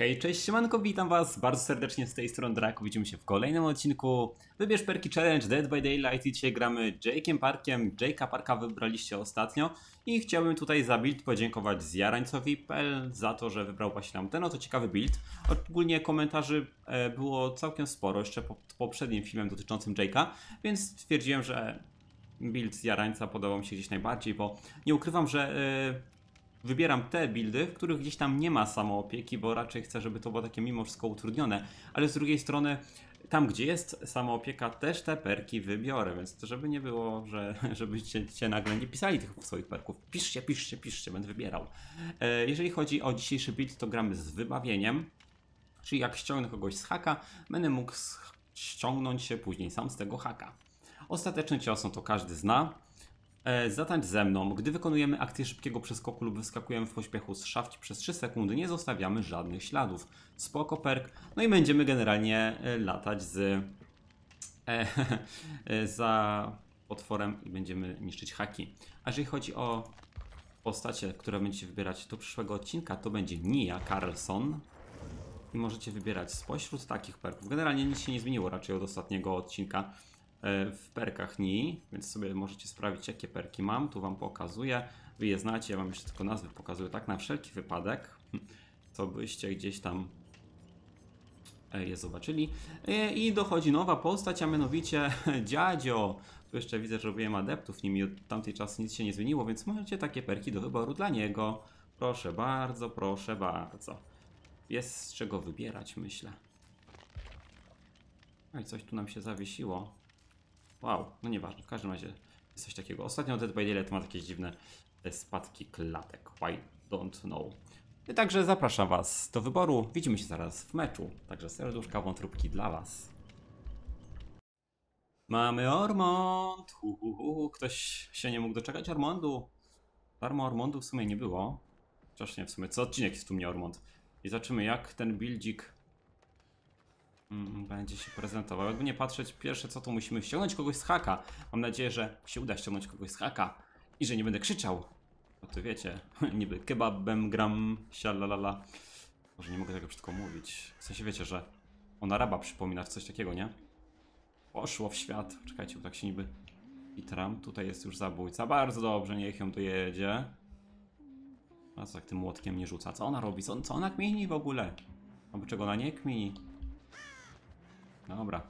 Hej, cześć, siemanko, witam was bardzo serdecznie z tej strony Drak. Widzimy się w kolejnym odcinku Wybierz Perki Challenge Dead by Daylight i dzisiaj gramy Jake'em Parkiem. Jake'a Parka wybraliście ostatnio i chciałbym tutaj za build podziękować Zjarańco.pl za to, że wybrał właśnie nam ten oto ciekawy build. Ogólnie komentarzy było całkiem sporo jeszcze pod poprzednim filmem dotyczącym Jake'a, więc stwierdziłem, że build Zjarańca podobał mi się gdzieś najbardziej, bo nie ukrywam, że wybieram te buildy, w których gdzieś tam nie ma samoopieki, bo raczej chcę, żeby to było takie mimo wszystko utrudnione, ale z drugiej strony tam, gdzie jest samoopieka, też te perki wybiorę, więc to żeby nie było, że żebyście nagle nie pisali tych swoich perków. Piszcie, piszcie, piszcie, będę wybierał. Jeżeli chodzi o dzisiejszy build, to gramy z wybawieniem, czyli jak ściągnę kogoś z haka, będę mógł ściągnąć się później sam z tego haka. Ostateczny cios, no to każdy zna. Zatańcz ze mną. Gdy wykonujemy akcję szybkiego przeskoku lub wyskakujemy w pośpiechu z szafki przez 3 sekundy, nie zostawiamy żadnych śladów. Spoko perk. No i będziemy generalnie latać za potworem i będziemy niszczyć haki. A jeżeli chodzi o postacie, które będziecie wybierać do przyszłego odcinka, to będzie Nia Carlson. I możecie wybierać spośród takich perków. Generalnie nic się nie zmieniło raczej od ostatniego odcinka w perkach Nii, więc sobie możecie sprawdzić, jakie perki mam. Tu wam pokazuję, wy je znacie, ja wam jeszcze tylko nazwy pokazuję, tak na wszelki wypadek, to byście gdzieś tam je zobaczyli. I dochodzi nowa postać, a mianowicie dziadzio. Tu jeszcze widzę, że robiłem adeptów nimi, od tamtej czasu nic się nie zmieniło, więc macie takie perki do wyboru dla niego. Proszę bardzo, proszę bardzo. Jest z czego wybierać, myślę. Oj, coś tu nam się zawiesiło. Wow, no nieważne, w każdym razie jest coś takiego. Ostatnio Dead by Daylight ma takie dziwne spadki klatek. Why don't know. I także zapraszam was do wyboru. Widzimy się zaraz w meczu. Także serduszka, wątróbki dla was. Mamy Ormond. Ktoś się nie mógł doczekać Ormondu. Darmo Ormondu w sumie nie było. Chociaż nie, w sumie co odcinek jest tu mnie Ormond. I zobaczymy, jak ten buildzik będzie się prezentował. Jakby nie patrzeć, pierwsze co to musimy ściągnąć kogoś z haka. Mam nadzieję, że się uda ściągnąć kogoś z haka i że nie będę krzyczał. No to wiecie, niby kebabem gram, sialalala. Może nie mogę tego brzydko mówić. W sensie wiecie, że ona raba przypomina coś takiego, nie? Poszło w świat. Czekajcie, bo tak się niby i tram. Tutaj jest już zabójca. Bardzo dobrze, niech ją dojedzie. A co tak tym młotkiem nie rzuca? Co ona robi? Co ona kmini w ogóle? Aby czego ona nie kmini? Dobra.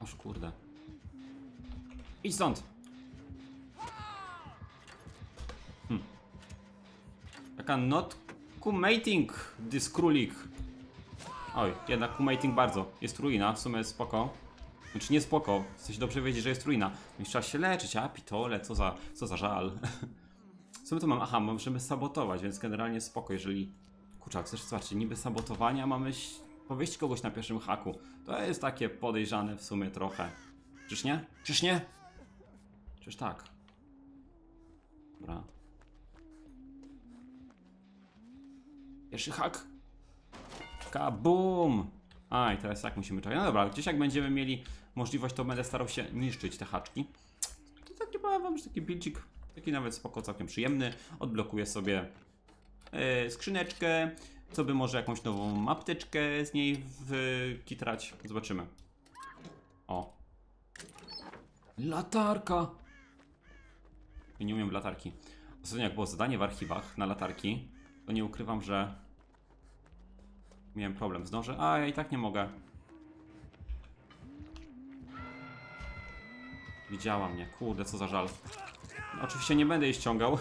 Oż kurde. Idź stąd! Taka not kumating this królik. Oj, jednak kumating bardzo. Jest ruina, w sumie jest spoko. Znaczy nie spoko, chcesz dobrze wiedzieć, że jest ruina. Więc trzeba się leczyć, a pitole, co za żal. W sumie to mam, aha, możemy sabotować, więc generalnie spoko, jeżeli... Kurczak, chcesz, zobaczcie, niby sabotowania mamy... Powieść kogoś na pierwszym haku. To jest takie podejrzane w sumie trochę. Czyż nie? Czyż nie? Czyż tak? Dobra. Pierwszy hak. Kabum! A i teraz tak musimy czekać. No dobra, gdzieś jak będziemy mieli możliwość, to będę starał się niszczyć te haczki. To tak nie powiem wam, że taki bildzik, taki nawet spoko, całkiem przyjemny. Odblokuję sobie skrzyneczkę. Co by może jakąś nową mapteczkę z niej wykitrać? Zobaczymy. O. Latarka! Nie umiem latarki. Ostatnio jak było zadanie w archiwach na latarki, to nie ukrywam, że miałem problem z nożem. A ja i tak nie mogę. Widziała mnie. Kurde, co za żal. No, oczywiście nie będę jej ściągał,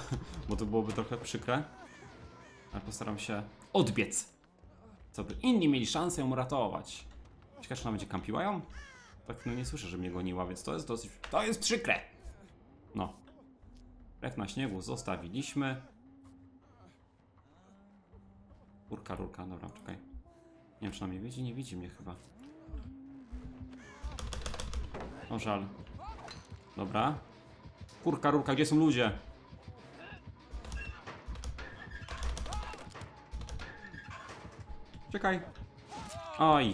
bo to byłoby trochę przykre. Ale postaram się odbiec, co by inni mieli szansę ją uratować. Ciekawe, czy ona będzie kampiła ją? Tak, no nie słyszę, że mnie goniła, więc to jest dosyć... To jest przykre! No. Jak na śniegu zostawiliśmy. Rurka, rurka, dobra, czekaj. Nie wiem, czy ona mnie widzi, nie widzi mnie chyba. O żal. Dobra. Kurka, rurka, gdzie są ludzie? Czekaj. Oj.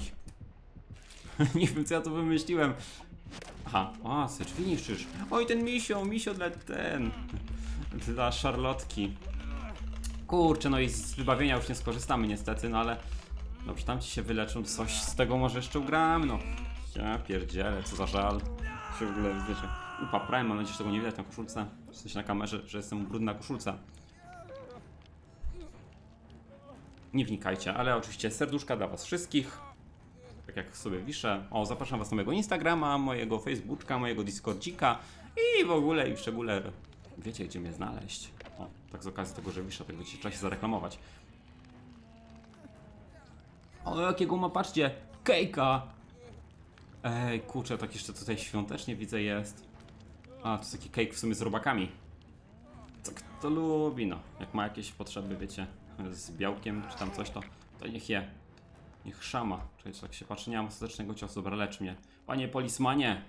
Nie wiem, co ja to wymyśliłem. Aha. O, se drzwi niszczysz. Oj, ten misio dla Charlotki. Kurczę, no i z wybawienia już nie skorzystamy niestety, no ale... Dobrze, tam ci się wyleczą, coś z tego może jeszcze ugram, no. Ja pierdzielę, co za żal. Się w ogóle, wiecie, upaprałem, mam nadzieję, że tego nie widać na koszulce. W sensie na kamerze, że jestem brudna koszulca. Nie wnikajcie, ale oczywiście serduszka dla was wszystkich. Tak jak sobie wiszę. O, zapraszam was na mojego Instagrama, mojego Facebooka, mojego Discordzika. I w ogóle, i w szczególe wiecie, gdzie mnie znaleźć. O, tak z okazji tego, że wiszę, tak wiecie, trzeba się zareklamować. O, jakiego ma, patrzcie, kejka! Ej, kurczę, tak jeszcze tutaj świątecznie widzę jest. A, to jest taki cake w sumie z robakami. Co kto lubi, no. Jak ma jakieś potrzeby, wiecie, z białkiem czy tam coś, to niech je. Niech szama. Czyli tak się patrzy, nie mam ostatecznego ciosu, dobra, lecz mnie. Panie polismanie!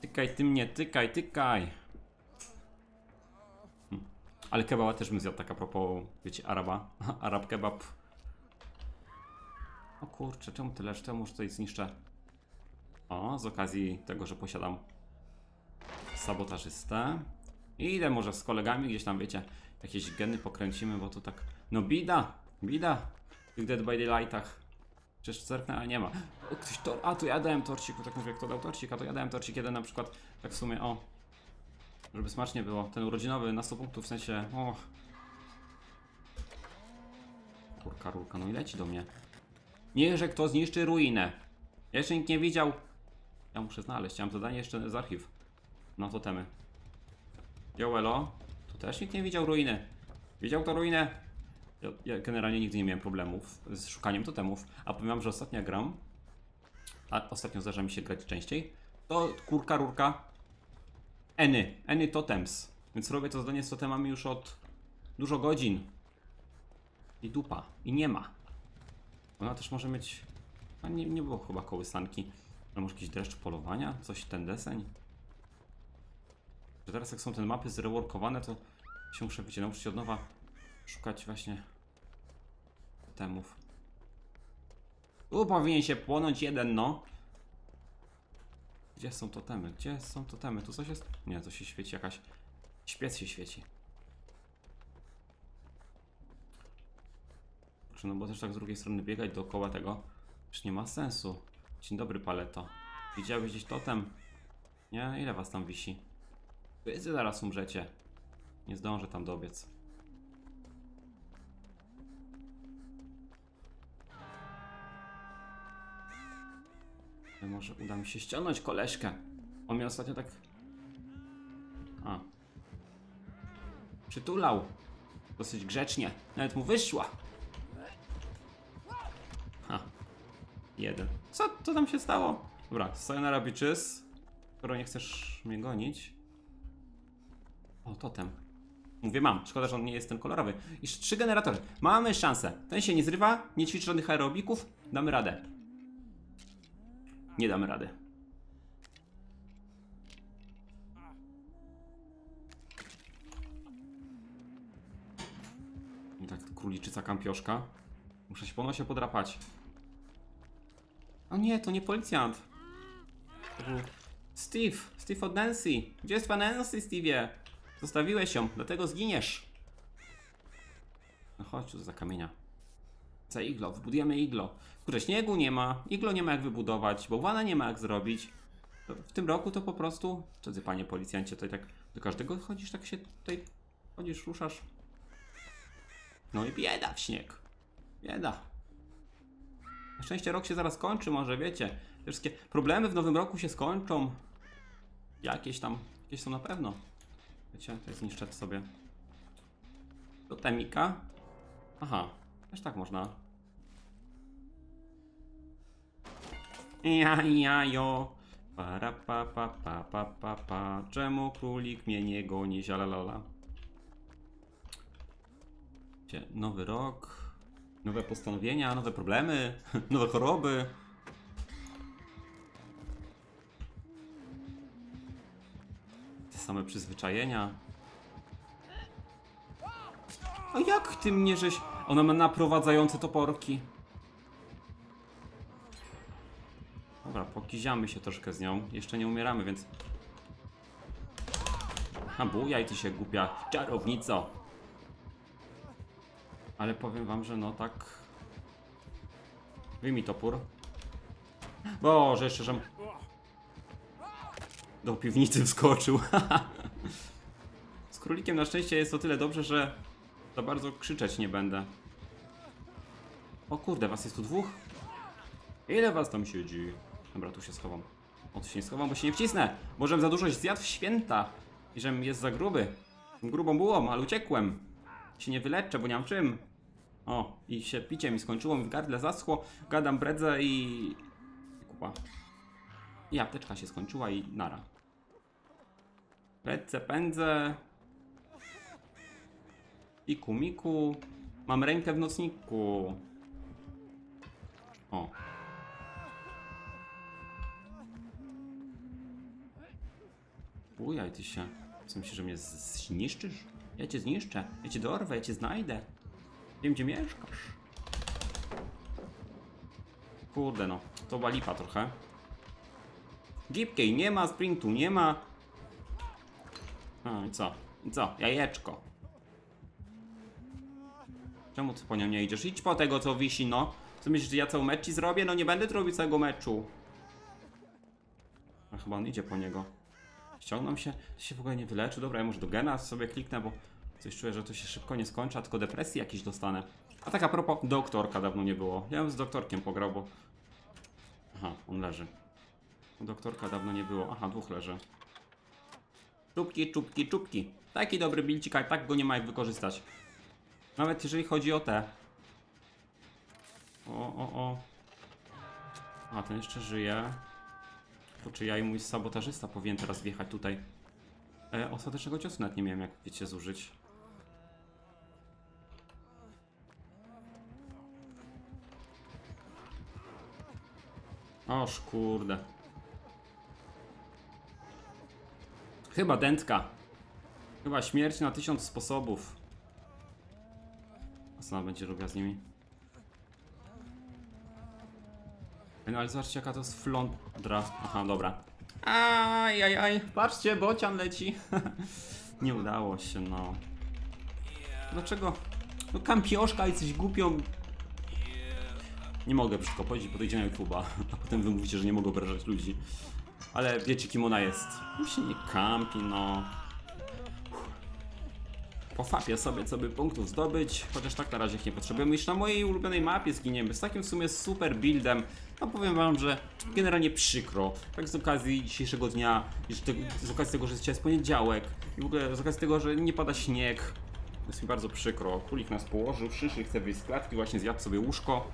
Tykaj ty mnie, tykaj, tykaj! Ale kebaba też bym zjadł, tak a propos, wiecie, araba. Arab kebab. O kurczę, czemu tyle? Czemu już tutaj zniszczę? O, z okazji tego, że posiadam sabotażystę. I idę może z kolegami gdzieś tam, wiecie, jakieś geny pokręcimy, bo to tak... No bida, bida w tych Dead by Daylightach. Przecież zerknę, a nie ma. O, ktoś to... A, tu ja dałem torcik, tak mówię, kto dał torcik, a to ja dałem torcik jeden na przykład, tak w sumie, o. Żeby smacznie było, ten urodzinowy na 100 punktów, w sensie, o. Kurka, rurka, no i leci do mnie. Niechże kto zniszczy ruinę. Jeszcze nikt nie widział. Ja muszę znaleźć, ja mam zadanie jeszcze z archiw. No to temy. Joelo, tu też nikt nie widział ruiny. Widział kto ruinę? Ja generalnie nigdy nie miałem problemów z szukaniem totemów. A powiem, że ostatnio gram. A ostatnio zdarza mi się grać częściej. To kurka, rurka. Any totems. Więc robię to zadanie z totemami już od dużo godzin. I dupa. I nie ma. Ona też może mieć... A nie było chyba kołysanki. Ale może jakiś dreszcz polowania? Coś ten deseń? Że teraz jak są te mapy zreworkowane, to się muszę wyciągnąć, muszę się od nowa szukać właśnie temów. Tu powinien się płonąć jeden, no. Gdzie są totemy? Gdzie są totemy? Tu coś jest? Nie, to się świeci jakaś... Śpiec się świeci. No bo też tak z drugiej strony biegać dookoła tego już nie ma sensu. Dzień dobry, paleto. Widziałeś gdzieś totem? Nie? Ile was tam wisi? Wy zaraz umrzecie. Nie zdążę tam dobiec. Może uda mi się ściągnąć koleżkę. On mnie ostatnio tak... A. Przytulał. Dosyć grzecznie. Nawet mu wyszła. Jeden. Co tam się stało? Dobra, sayonara bitches. Skoro nie chcesz mnie gonić. O, totem. Mówię, mam. Szkoda, że on nie jest ten kolorowy. Jeszcze 3 generatory. Mamy szansę. Ten się nie zrywa, nie ćwiczy żadnych aerobików. Damy radę. Nie damy rady. I tak króliczyca kampioszka. Muszę się po nosie podrapać. O nie, to nie policjant. To był Steve. Steve od Nancy. Gdzie jest pan Nancy, Steve'ie? Zostawiłeś ją, dlatego zginiesz. No chodź tu za kamienia. Za iglo, wybudujemy iglo. Kurde, śniegu nie ma, iglo nie ma jak wybudować, bałwana nie ma jak zrobić. W tym roku to po prostu... Co ty, panie policjancie, tutaj tak do każdego chodzisz, tak się tutaj... Chodzisz, ruszasz. No i bieda w śnieg. Bieda. Na szczęście rok się zaraz kończy, może wiecie. Te wszystkie problemy w nowym roku się skończą. Jakieś tam, jakieś są na pewno. Wiecie, to jest zniszczę sobie. Totemika. Aha, też tak można. Jo. Para pa pa pa pa pa pa. Czemu królik mnie nie goni? Zialalala. Wiecie, nowy rok. Nowe postanowienia, nowe problemy, nowe choroby. Te same przyzwyczajenia. A jak ty mnie żeś... Ona ma naprowadzające toporki. Dobra, pokiziamy się troszkę z nią. Jeszcze nie umieramy, więc... A bujaj ty się, głupia czarownico. Ale powiem wam, że no tak. Wyjmij topór. Boże, jeszcze żem do piwnicy wskoczył. Z królikiem na szczęście jest o tyle dobrze, że za bardzo krzyczeć nie będę. O kurde, was jest tu dwóch? Ile was tam siedzi? Dobra, tu się schowam. O, tu się nie schowam, bo się nie wcisnę. Możem za dużo zjadł w święta. I żem jest za gruby. Grubą bułą, ale uciekłem. Się nie wyleczę, bo nie mam czym. O, i się picie mi skończyło, mi w gardle zaschło. Gadam bredzę i... Kupa. I apteczka się skończyła i nara. Lecę, pędzę. I kumiku. Mam rękę w nocniku. O. Ujaj, ty się. Myślisz, że mnie zniszczysz? Ja cię zniszczę. Ja cię dorwę, ja cię znajdę. Wiem, gdzie mieszkasz. Kurde, no. To była lipa trochę. Gipkiej nie ma, sprintu nie ma. A, i co? I co? Jajeczko. Czemu ty po nią nie idziesz? Idź po tego, co wisi, no. Co myślisz, że ja cały mecz ci zrobię? No nie będę robił całego meczu. A chyba on idzie po niego. Ściągnął się. To się w ogóle nie wyleczy. Dobra, ja może do gena sobie kliknę, bo coś czuję, że to się szybko nie skończy, a tylko depresji jakiś dostanę. A tak a propos, doktorka dawno nie było. Ja bym z doktorkiem pograł, bo... Aha, on leży. Doktorka dawno nie było. Aha, dwóch leży. Czubki, czubki, czubki. Taki dobry bilcik, a tak go nie ma jak wykorzystać. Nawet jeżeli chodzi o te... O. A, ten jeszcze żyje. To czy ja i mój sabotażysta powinien teraz wjechać tutaj? Ostatecznego ciosu nawet nie miałem, jak wiecie, zużyć. Oż kurde. Chyba dętka. Chyba śmierć na 1000 sposobów. A co ona będzie robiła z nimi? No ale zobaczcie, jaka to jest flądra. Aha, dobra. Ajajaj, patrzcie, bocian leci. Nie udało się, no. Dlaczego? No kampioszka i coś głupią. Nie mogę wszystko powiedzieć, bo to idzie na YouTube'a. A potem wy mówicie, że nie mogę obrażać ludzi. Ale wiecie, kim ona jest. No się nie kampi, no. Pofapię sobie, co by punktów zdobyć. Chociaż tak na razie ich nie potrzebujemy. Już na mojej ulubionej mapie zginiemy. Z takim w sumie super buildem. No powiem wam, że generalnie przykro. Tak z okazji dzisiejszego dnia, z okazji tego, że dzisiaj jest poniedziałek i w ogóle z okazji tego, że nie pada śnieg. Jest mi bardzo przykro. Kulik nas położył, przyszły, chce wyjść z klatki, właśnie zjadł sobie łóżko.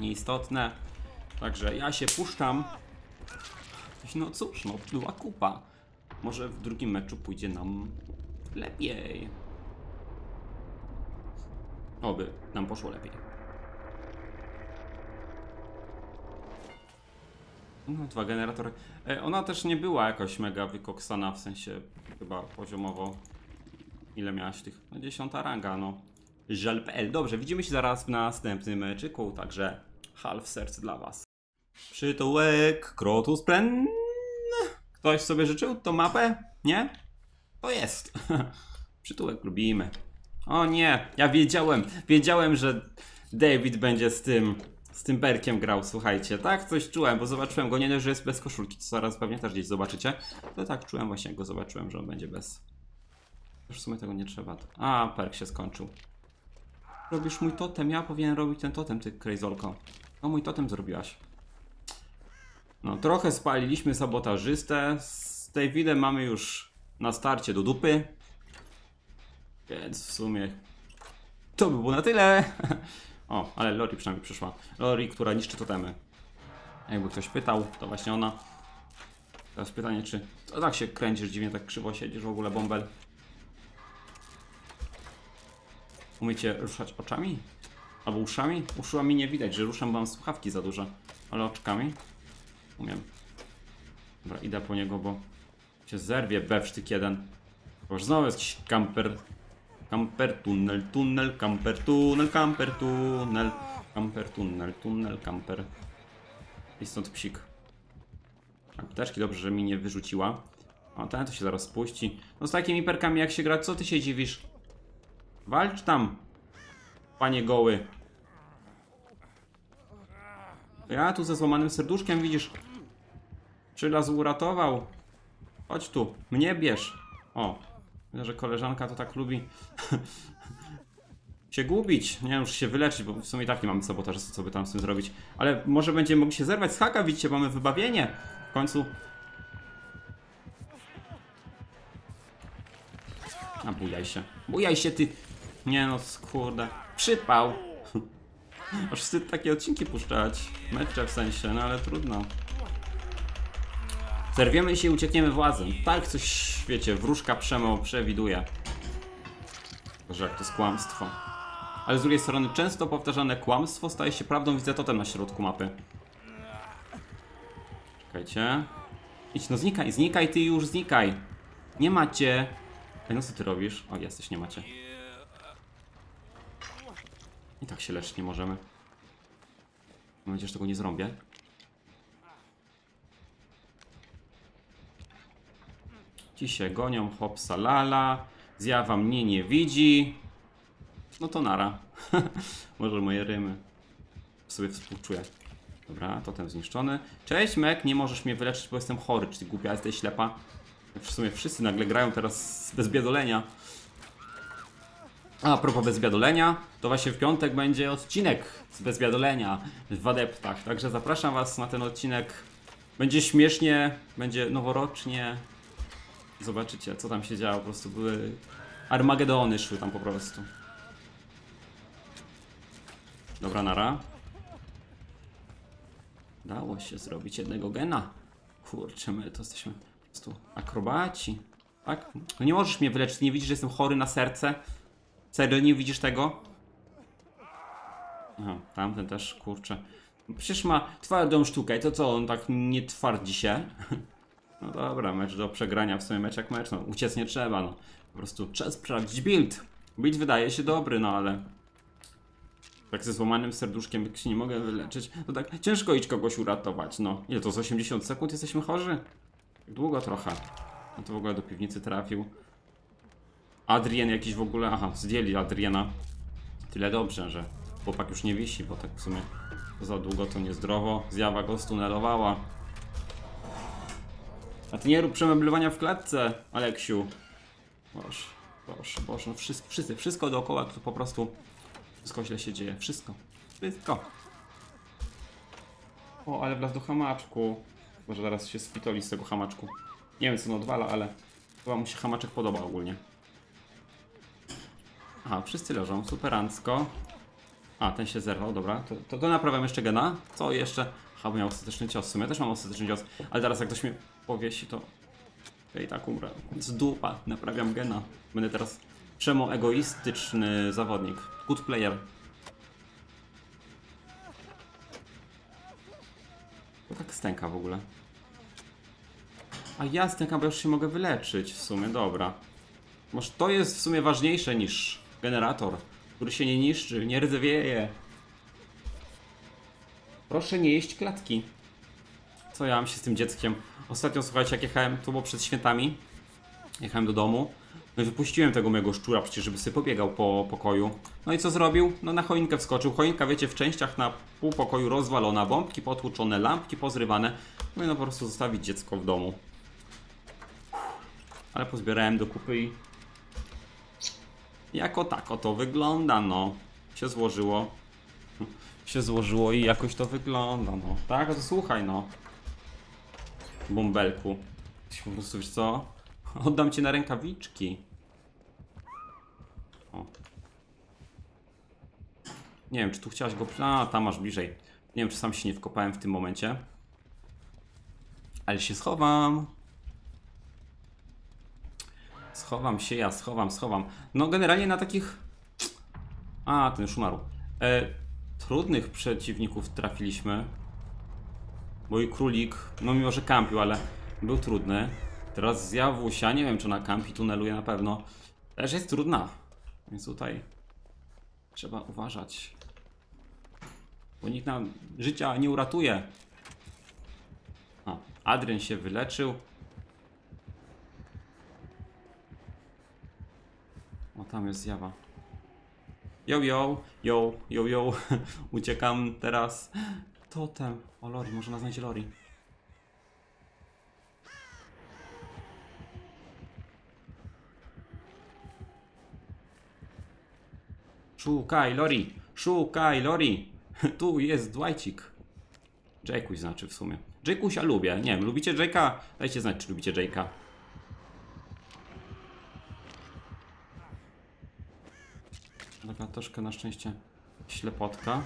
Nieistotne. Także ja się puszczam. No cóż, no była kupa. Może w drugim meczu pójdzie nam lepiej. Oby nam poszło lepiej. No, dwa generatory. Ona też nie była jakoś mega wykoksana, w sensie chyba poziomowo. Ile miałaś tych? No 10. ranga, no. Żal.pl. Dobrze, widzimy się zaraz w następnym meczyku, także half serc dla was. Przytułek, Krotus Plen. Ktoś sobie życzył tą mapę? Nie? To jest. Przytułek lubimy. O nie, ja wiedziałem, że David będzie z tym Berkiem grał, słuchajcie. Tak coś czułem, bo zobaczyłem go, nie dość, że jest bez koszulki, co zaraz pewnie też gdzieś zobaczycie. To tak czułem właśnie, jak go zobaczyłem, że on będzie bez. Już w sumie tego nie trzeba. A, Perk się skończył. Robisz mój totem, ja powinienem robić ten totem, ty krejzolko. No mój totem zrobiłaś. No trochę spaliliśmy sabotażystę. Z Davidem mamy już na starcie do dupy. Więc w sumie to by było na tyle. O, ale Lori przynajmniej przyszła. Lori, która niszczy totemy. Jakby ktoś pytał, to właśnie ona. Teraz pytanie, czy... To tak się kręcisz dziwnie, tak krzywo siedzisz w ogóle, bąbel. Umiecie ruszać oczami? Albo uszami? Uszami nie widać, że ruszam, bo mam słuchawki za duże. Ale oczkami? Umiem. Dobra, idę po niego, bo się zerwie bewsztyk jeden. Boż, znowu jest jakiś kamper. Kamper, tunel. I stąd psik. Apteczki dobrze, że mi nie wyrzuciła. O, ten to się zaraz spuści. No z takimi perkami jak się gra, co ty się dziwisz? Walcz tam, panie goły. Ja tu ze złamanym serduszkiem, widzisz. Czylas uratował. Chodź tu, mnie bierz. O, myślę, że koleżanka to tak lubi się gubić. Nie wiem, już się wyleczyć, bo w sumie tak nie mamy sabotażystów, co by tam z tym zrobić. Ale może będziemy mogli się zerwać z haka, widzicie, mamy wybawienie. W końcu... A bujaj się ty. Nie no, kurde. Przypał. Aż wstyd takie odcinki puszczać. Mecze w sensie, no ale trudno. Zerwiemy się i uciekniemy władzem. Tak coś, wiecie, wróżka Przemo przewiduje. Boże, jak to jest kłamstwo. Ale z drugiej strony często powtarzane kłamstwo staje się prawdą, widzę totem na środku mapy. Czekajcie. Idź, no znikaj, znikaj ty już, znikaj. Nie macie. Ej, no co ty robisz? O, jesteś, nie macie. I tak się leczyć nie możemy. Mam nadzieję, że tego nie zrąbię. Ci się gonią, hopsa lala. Zjawa mnie nie widzi. No to nara. Może moje rymy. Sobie współczuję. Dobra, totem zniszczony. Cześć Meg, nie możesz mnie wyleczyć, bo jestem chory. Czy ty głupia jesteś, ślepa? W sumie wszyscy nagle grają teraz bez biadolenia. A propos bezbiadolenia, to właśnie w piątek będzie odcinek z bezbiadolenia w adeptach. Także zapraszam was na ten odcinek. Będzie śmiesznie, będzie noworocznie. Zobaczycie, co tam się działo. Po prostu były armagedony, szły tam po prostu. Dobra, nara. Dało się zrobić jednego gena. Kurczę, my to jesteśmy po prostu akrobaci. Tak? No nie możesz mnie wyleczyć, nie widzisz, że jestem chory na serce? Serio, nie widzisz tego? Aha, tamten też, kurczę. Przecież ma twardą sztukę i to co, on tak nie twardzi się? No dobra, mecz do przegrania, w sumie mecz jak mecz, no uciec nie trzeba, no. Po prostu trzeba sprawdzić build. Build wydaje się dobry, no ale... Tak ze złamanym serduszkiem, jak się nie mogę wyleczyć, to tak ciężko iść kogoś uratować, no. Ile to, z 80 sekund jesteśmy chorzy? Długo trochę. No to w ogóle do piwnicy trafił. Adrian jakiś w ogóle, aha, zdjęli Adriana. Tyle dobrze, że chłopak już nie wisi, bo tak w sumie za długo to niezdrowo. Zjawa go stunelowała. A ty nie rób przemeblowania w klatce, Aleksiu. Boże, boże, boże, no wszystko dookoła, to po prostu wszystko źle się dzieje, wszystko. O, ale wlazł do hamaczku. Może zaraz się spitoli z tego hamaczku. Nie wiem co on odwala, ale chyba mu się hamaczek podoba ogólnie. Aha, wszyscy leżą, superancko. A, ten się zerwał, dobra. To naprawiam jeszcze gena. Co jeszcze? Chyba miał ostateczny cios. W sumie też mam ostateczny cios. Ale teraz jak ktoś mnie powiesi, to... Ja i tak umrę. Z dupa, naprawiam gena. Będę teraz Przemo egoistyczny zawodnik. Good player. To tak stęka w ogóle. A ja stękam, bo już się mogę wyleczyć w sumie, dobra. Może to jest w sumie ważniejsze niż generator, który się nie niszczy, nie rdzewieje. Proszę nie jeść klatki. Co ja mam się z tym dzieckiem? Ostatnio, słuchajcie, jak jechałem, to było przed świętami. Jechałem do domu. No i wypuściłem tego mojego szczura przecież, żeby sobie pobiegał po pokoju. No i co zrobił? No na choinkę wskoczył. Choinka, wiecie, w częściach na pół pokoju rozwalona. Bombki potłuczone, lampki pozrywane. No i no po prostu zostawić dziecko w domu. Ale pozbierałem do kupy i... Jako tako to wygląda, no. Się złożyło. Się złożyło i jakoś to wygląda, no. Tak, to słuchaj, no. Bąbelku. Ty po prostu, wiesz co? Oddam cię na rękawiczki. O. Nie wiem, czy tu chciałaś go... A, tam masz bliżej. Nie wiem, czy sam się nie wkopałem w tym momencie. Ale się schowam. Schowam się. No generalnie na takich... A, ten już umarł. Trudnych przeciwników trafiliśmy. Bo i królik, no mimo że kampił, ale był trudny. Teraz zjawusia, nie wiem czy ona kampi, tuneluje na pewno. Też jest trudna. Więc tutaj trzeba uważać. Bo nikt nam życia nie uratuje. A, Adrian się wyleczył. O, tam jest zjawa. Yo. Uciekam teraz. Totem. O, Lori, może nas znajdzie Lori. Szukaj, Lori! Szukaj, Lori! Tu jest Dwightik. Jake'uś znaczy w sumie. Jake'usia lubię. Nie wiem, lubicie Jake'a? Dajcie znać, czy lubicie Jake'a. Taka troszkę na szczęście ślepotka.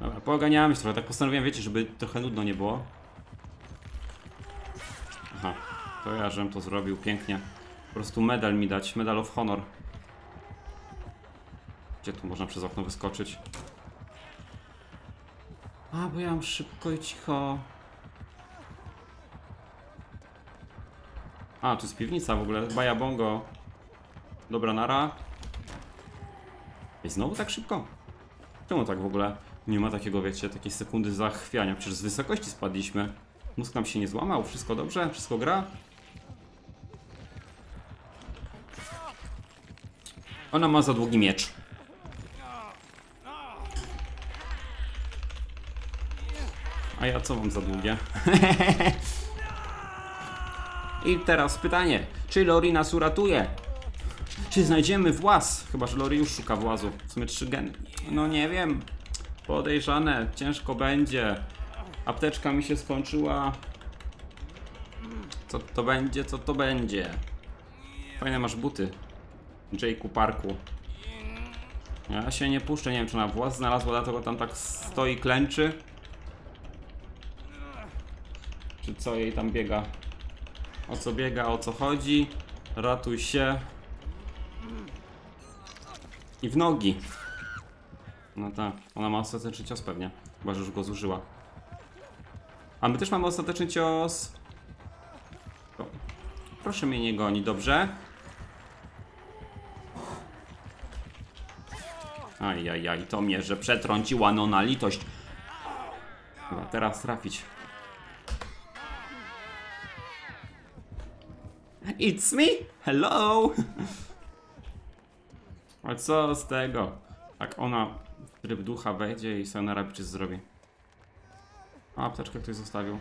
Dobra, poganiamy się trochę. Tak postanowiłem, wiecie, żeby trochę nudno nie było. Aha, to ja żem to zrobił pięknie. Po prostu medal mi dać, medal of honor. Gdzie tu można przez okno wyskoczyć? A, bo ja mam szybko i cicho. A, tu jest piwnica w ogóle. Baja bongo. Dobra, nara. I znowu tak szybko? Czemu tak w ogóle? Nie ma takiego, wiecie, takiej sekundy zachwiania. Przecież z wysokości spadliśmy. Mózg nam się nie złamał. Wszystko dobrze? Wszystko gra? Ona ma za długi miecz. A ja co mam za długie? I teraz pytanie, czy Lori nas uratuje? Czy znajdziemy właz? Chyba, że Lori już szuka włazu. W sumie 3 geny. No nie wiem. Podejrzane. Ciężko będzie. Apteczka mi się skończyła. Co to będzie? Co to będzie? Fajne masz buty, Jake'u Parku. Ja się nie puszczę. Nie wiem, czy ona właz znalazła, dlatego tam tak stoi, klęczy. Czy co jej tam biega? O co biega? O co chodzi? Ratuj się. I w nogi. No tak, ona ma ostateczny cios pewnie. Chyba, że już go zużyła. A my też mamy ostateczny cios. O. Proszę mnie nie goni, dobrze? Ajajaj, to mnie, że przetrąciła, no na litość. Chyba teraz trafić. It's me? Hello! A co z tego? Tak, ona w tryb ducha wejdzie i sobie na rabiczy zrobi. A, apteczkę ktoś zostawił.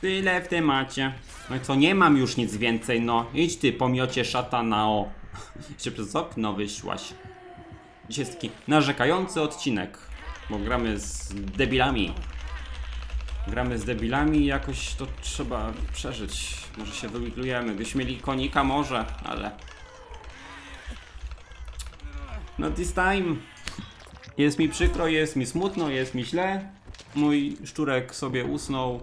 Tyle w temacie. No i co, nie mam już nic więcej, no. Idź ty, pomiocie szatana, o. Się przez okno wyszłaś. Dzisiaj jest taki narzekający odcinek. Bo gramy z debilami. Gramy z debilami i jakoś to trzeba przeżyć. Może się wymiglujemy. Gdybyśmy mieli konika, może, ale... No this time. Jest mi przykro, jest mi smutno, jest mi źle. Mój szczurek sobie usnął.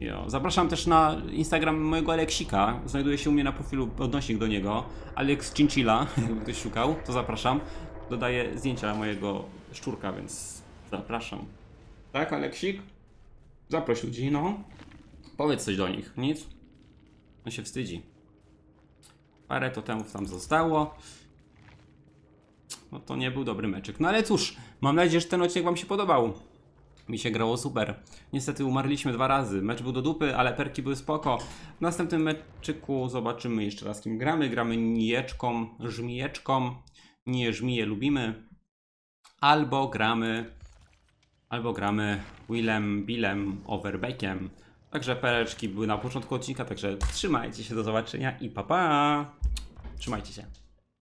Jo. Zapraszam też na Instagram mojego Aleksika. Znajduje się u mnie na profilu odnośnik do niego. Alex Chinchilla, jakby ktoś szukał, to zapraszam. Dodaję zdjęcia mojego szczurka, więc zapraszam. Tak, Aleksik? Zaproś ludzi, no. Powiedz coś do nich. Nic? On się wstydzi. Parę totemów tam zostało. No to nie był dobry meczyk. No ale cóż, mam nadzieję, że ten odcinek wam się podobał. Mi się grało super. Niestety umarliśmy 2 razy. Mecz był do dupy, ale perki były spoko. W następnym meczyku zobaczymy jeszcze raz, kim gramy. Gramy nijeczką, żmijeczką. Nie, żmije lubimy. Albo gramy Willem, Billem, Overbeckiem. Także pereczki były na początku odcinka, także trzymajcie się, do zobaczenia i pa pa! Trzymajcie się.